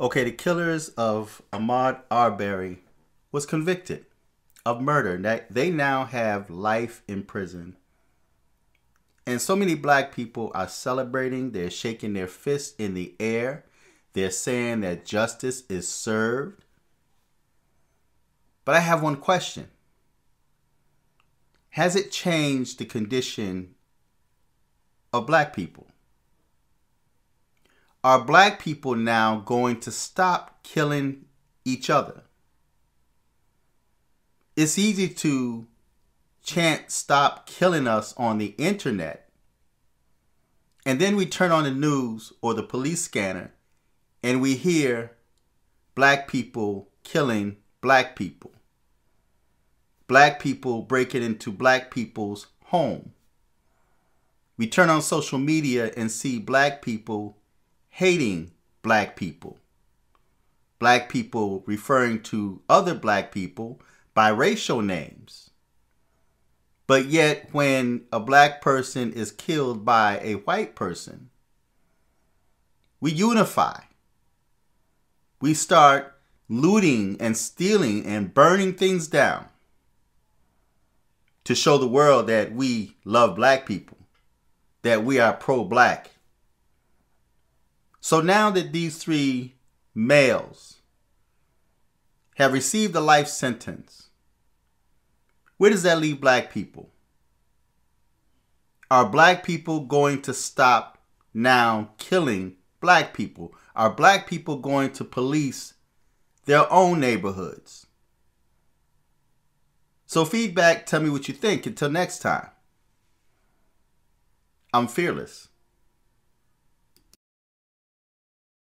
Okay, the killers of Ahmaud Arbery was convicted of murder. They now have life in prison. And so many black people are celebrating. They're shaking their fists in the air. They're saying that justice is served. But I have one question. Has it changed the condition of black people? Are black people now going to stop killing each other? It's easy to chant "stop killing us" on the internet, and then we turn on the news or the police scanner and we hear black people killing black people breaking into black people's home. We turn on social media and see black people hating black people referring to other black people by racial names. But yet when a black person is killed by a white person, we unify. We start looting and stealing and burning things down to show the world that we love black people, that we are pro-black. So now that these three males have received a life sentence, where does that leave black people? Are black people going to stop now killing black people? Are black people going to police their own neighborhoods? So feedback, tell me what you think. Until next time, I'm fearless.